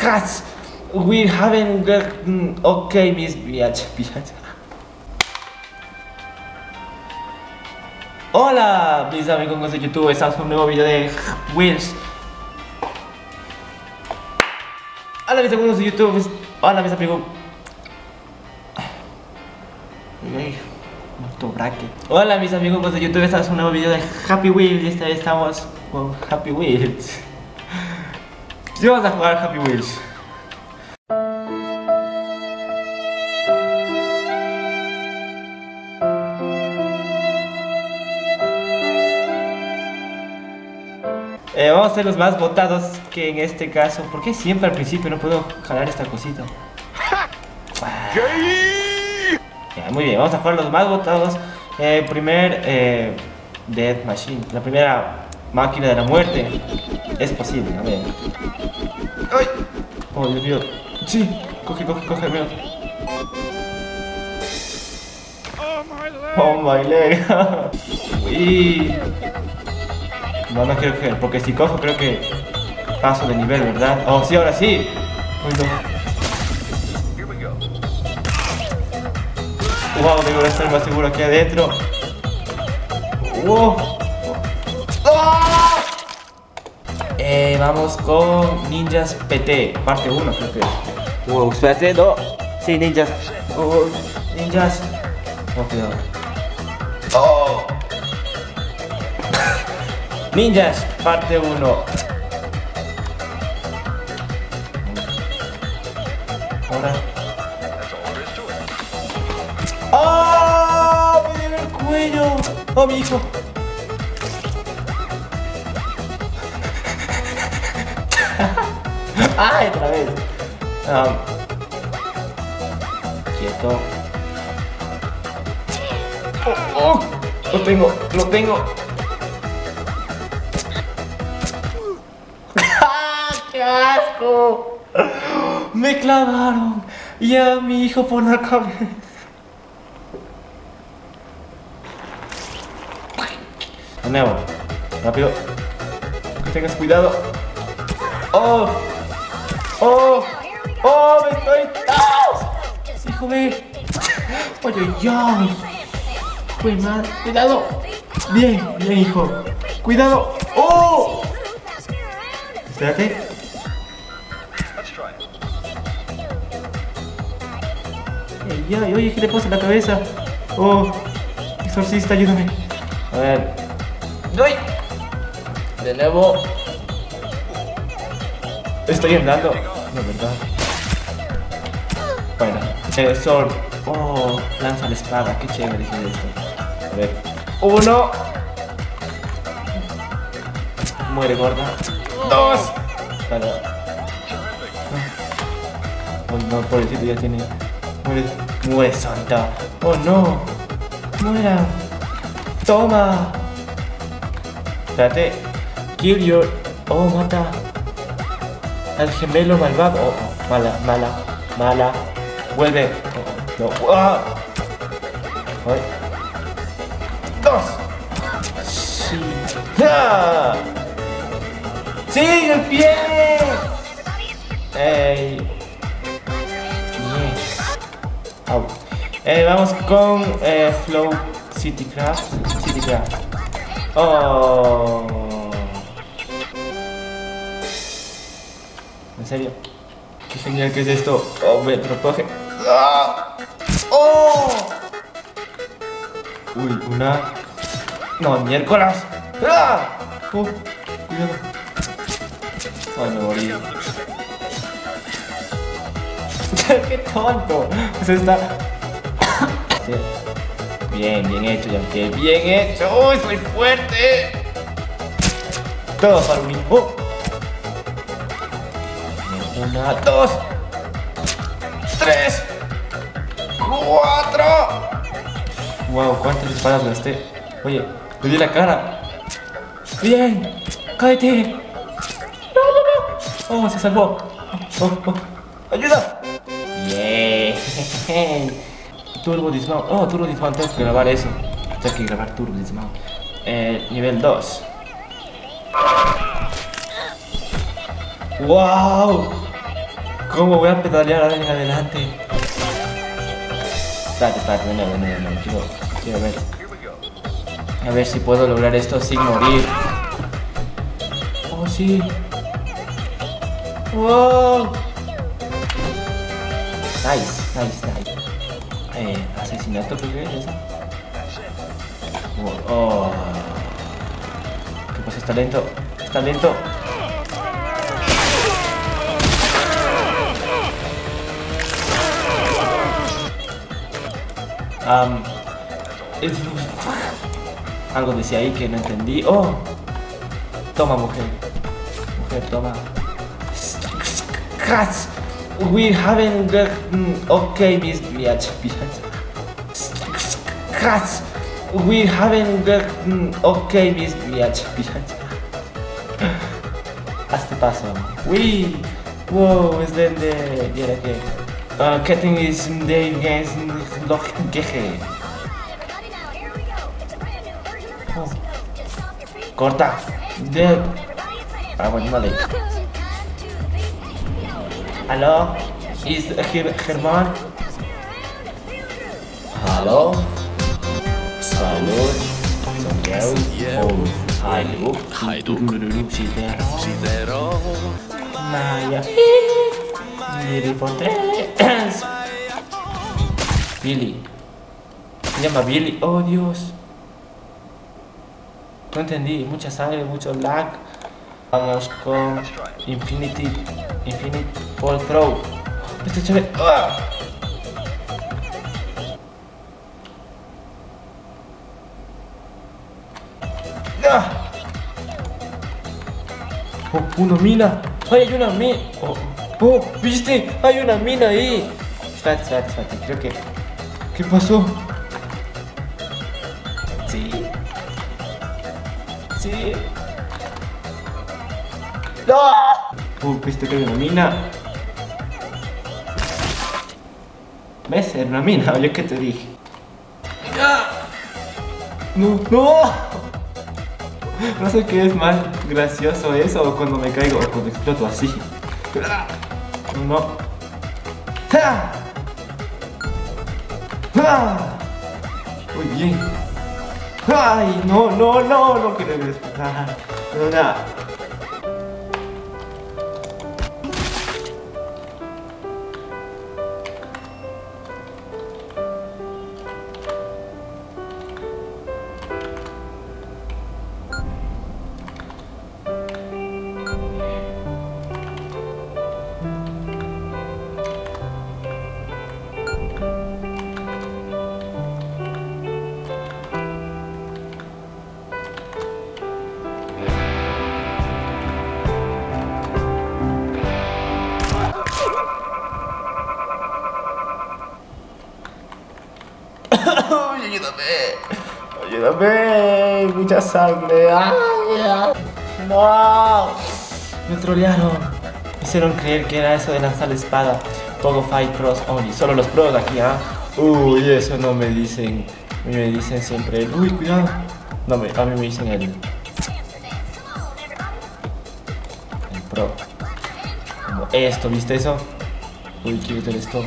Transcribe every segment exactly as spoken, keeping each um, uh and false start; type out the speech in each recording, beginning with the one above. has, we haven't got, okay, Miss Biatch, Biatch. Hola, mis amigos de YouTube, estamos con un nuevo video de Happy Wheels. Hola, mis amigos de YouTube, hola, mis amigos. Hola mis amigos de YouTube, estamos en un nuevo video de Happy Wheels y esta vez estamos con Happy Wheels. Sí, vamos a jugar Happy Wheels. Eh, vamos a ser los más votados, que en este caso... ¿Por qué siempre al principio no puedo jalar esta cosita? Ya, muy bien, vamos a jugar los más votados. Eh, primer eh, Death Machine, la primera máquina de la muerte. Es posible, a ver. ¡Ay! Oh, Dios mío. Sí, coge, coge, coge, mío. Oh, my leg. Uy. No, no quiero coger, porque si cojo creo que paso de nivel, ¿verdad? Oh, sí, ahora sí. Uy, no. Wow, debo estar más seguro aquí adentro. Wow. ¡Oh! Eh, vamos con Ninjas P T, parte uno creo que es. Wow, espérate, no. Sí, ninjas. Oh, ninjas. Oh, cuidado. Oh. Ninjas, parte uno. Ahora. ¡Oh! ¡Me dio el cuello! ¡Oh, mi hijo! ¡Ay, otra vez! Um, quieto. Oh, oh, ¡Lo tengo! ¡Lo tengo! ¡Ah, qué asco! ¡Me clavaron! Y a mi hijo por la cabeza. De nuevo, rápido. Que tengas cuidado. Oh, oh, oh, me estoy. ¡Ah! Hijo de. Oye, ya. Cuidado, cuidado. Bien, bien, hijo. Cuidado. Oh. Espérate. Hey, ya, oye, ¿qué le pasa en la cabeza? Oh, exorcista, ayúdame. A ver. ¡Doy! De nuevo. Estoy andando. No, verdad. Bueno, eh, sol. Oh, lanza la espada. Qué chévere es esto. A ver. Uno. Muere gorda. Dos. Para. Oh, no, pobrecito ya tiene. Muere. Muere santa. Oh, no. Muera. Toma. Espérate, kill your... Oh, mata al gemelo malvado. Oh, oh, mala, mala, mala. Vuelve. Oh, no. ¡Ah! Ay. Dos. Sí. ¡Ah! ¡Sí, el pie! Ey. Yes. Au. Eh, vamos con eh, Flow Citycraft. Citycraft. Oh. ¿En serio? Qué genial que es esto. Oh, me propaje. ¡Ah! Oh. Uy, una. No, miércoles. ¡Ah! Oh, cuidado. Ay, me morí. Qué tonto. Eso está. Sí. Bien, bien hecho, Yankee. Bien hecho. ¡Uy, soy fuerte! Todo para un hijo. Una, dos, tres, cuatro. Wow, cuántas espadas gasté. Oye, le di la cara. Bien, cállate. No, no, no. Oh, se salvó. Oh, oh. Ayuda. Bien. Turbo Dismount, oh, Turbo Dismount, tengo que grabar eso. Tengo que grabar Turbo Dismount. Eh, nivel dos. ¡Wow! ¿Cómo voy a pedalear ahora en adelante? Espérate, espérate, ven, ven, ven, ven. Quiero, quiero ver. A ver si puedo lograr esto sin morir. Oh, sí. Wow. Nice, nice, nice. Eh, asesinato, creo que es eso. Wow. Oh. ¿Qué pasa? Está lento. Está lento. Um, es... Algo decía ahí que no entendí. Oh, toma, mujer. Mujer, toma. We haven't got... Okay, miss biatch, biatch. We haven't got... Okay, miss biatch, biatch. Hazte paso. Uy. Wow, es de... Mira que... Uh, Ketting is... They guys... Oh. Corta. De... Ah, bueno, vale. Hello, is Ger Germán? Hello, salud, Santiago, oh, Haiduk, Haiduk, Sidero, Sidero, Maya, Billy Potres, Billy, se llama Billy, oh Dios, no entendí, mucha sangre, mucho lag. Vamos con Infinity, Infinity Ball Throw. Este chaval. ¡Ah! ¡Ah! Oh, una mina. Ay, hay una mina. Oh, oh, viste, hay una mina ahí. Espérate, espérate, espérate. Creo que. ¿Qué pasó? Sí. Sí. ¡No! Uh, viste que hay una mina. ¿Ves? Era una mina, oye, que te dije. ¡No! ¡No! No sé qué es más gracioso eso o cuando me caigo o cuando exploto así. No. Muy bien. ¡Ay! No, no, no, no quiero explotar. No, nada. Ayúdame, mucha sangre. ¡Ay, ya! No, me trolearon. Me hicieron creer que era eso de lanzar la espada. Pogo Fight Pros Only. Solo los pros aquí, ¿ah? ¿eh? Uy, uh, eso no me dicen. Me dicen siempre. Uy, cuidado. No, me, a mí me dicen el. El pro. Como esto, ¿viste eso? Uy, quiero ver esto.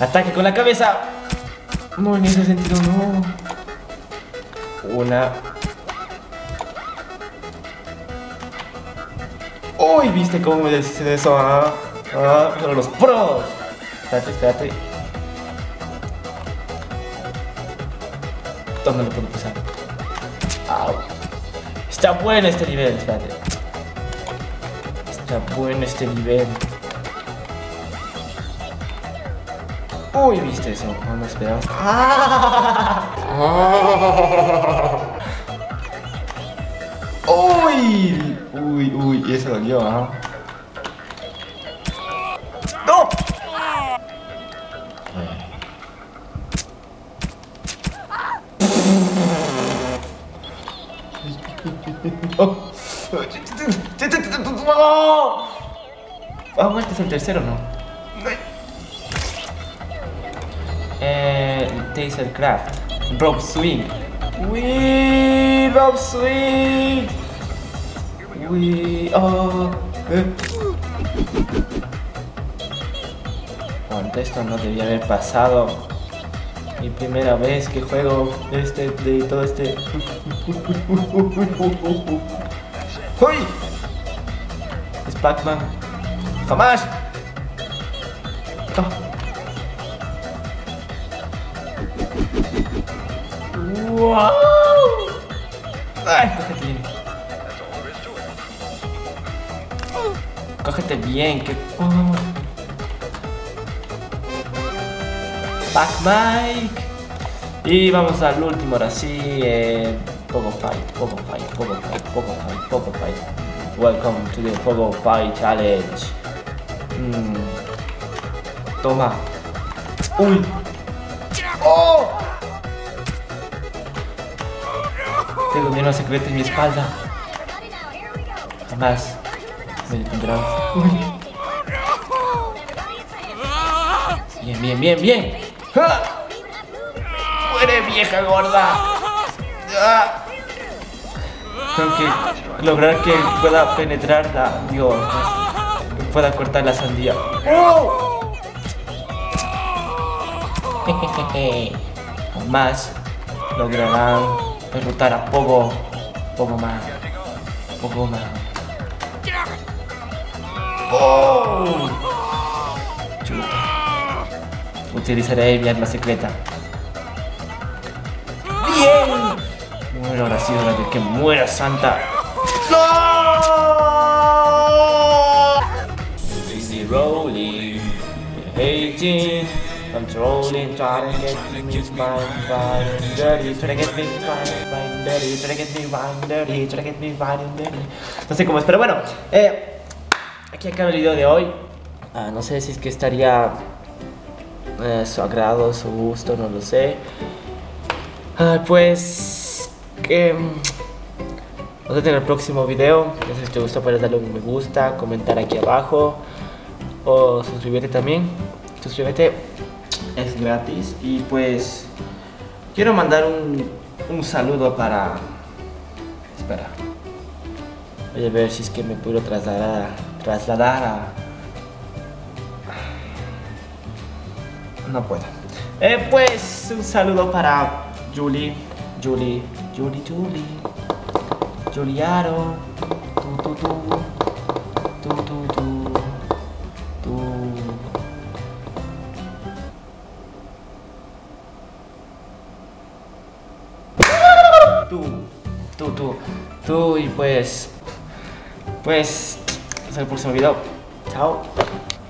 ¡Ataque con la cabeza! No, en ese sentido no. Una. Uy, viste cómo me dicen eso, ah, ah, pero los pros. Espérate, espérate. ¿Dónde lo puedo pasar? Au. Está bueno este nivel, espérate. Está bueno este nivel. Uy, viste eso, no me esperaba. Uy, uy, uy, y eso dolió, ¿ah? ¡No! Ah, bueno, este es el tercero, ¿no? Tasercraft, Rope Swing. Uy, Rope Swing. Uy, oh. Eh. Esto no debía haber pasado. Mi primera vez que juego este de todo este. ¡Uy! Es Pac-Man. ¡Jamás! Oh. ¡Wow! ¡Ay, cógete bien! ¡Cógete bien! Que... Oh. Pac Mike. Y vamos al último, ahora sí, eh, Pogo Fight, Pogo Fight, Pogo Fight, Pogo Fight, Pogo Fight. Welcome to the Pogo Fight Challenge. Mm. Toma. Uy. Oh. Tengo miedo a secreto en mi espalda. Jamás me detendrán. Uy. Bien, bien, bien, bien. ¡Ah! ¡Muere, vieja gorda! ¡Ah! Tengo que lograr que pueda penetrarla, digo, que pueda cortar la sandía. ¡Oh! Jamás lograrán derrotar a Pogo, Pogo Man, Pogo Man. ¡Oh! Utilizaré mi arma secreta. ¡Bien! Muero, ahora sí, ahora de que muera, santa. ¡No! Easy rolling, hating, controlling, trying to get me fine, fine, dirty, trying to get me fine, fine, dirty, trying to get me fine, dirty, trying to get me fine, dirty. No sé cómo es, pero bueno, eh, aquí acaba el video de hoy. Ah, no sé si es que estaría... Eh, su agrado, su gusto, no lo sé. Ah, pues que nos vemos en el próximo video. Si te gustó, puedes darle un me gusta, comentar aquí abajo o suscribirte también. Suscríbete, es gratis. Y pues quiero mandar un, un saludo para... Espera, voy a ver si es que me puedo trasladar a... Trasladar a No puedo. Eh, pues un saludo para Julie, Julie, Julie, Julie, Juliaro, tú, tú, tú, tú, tú, tú, tú. Tú, tú, tú, tú, y pues, pues, hasta el próximo video. Chao.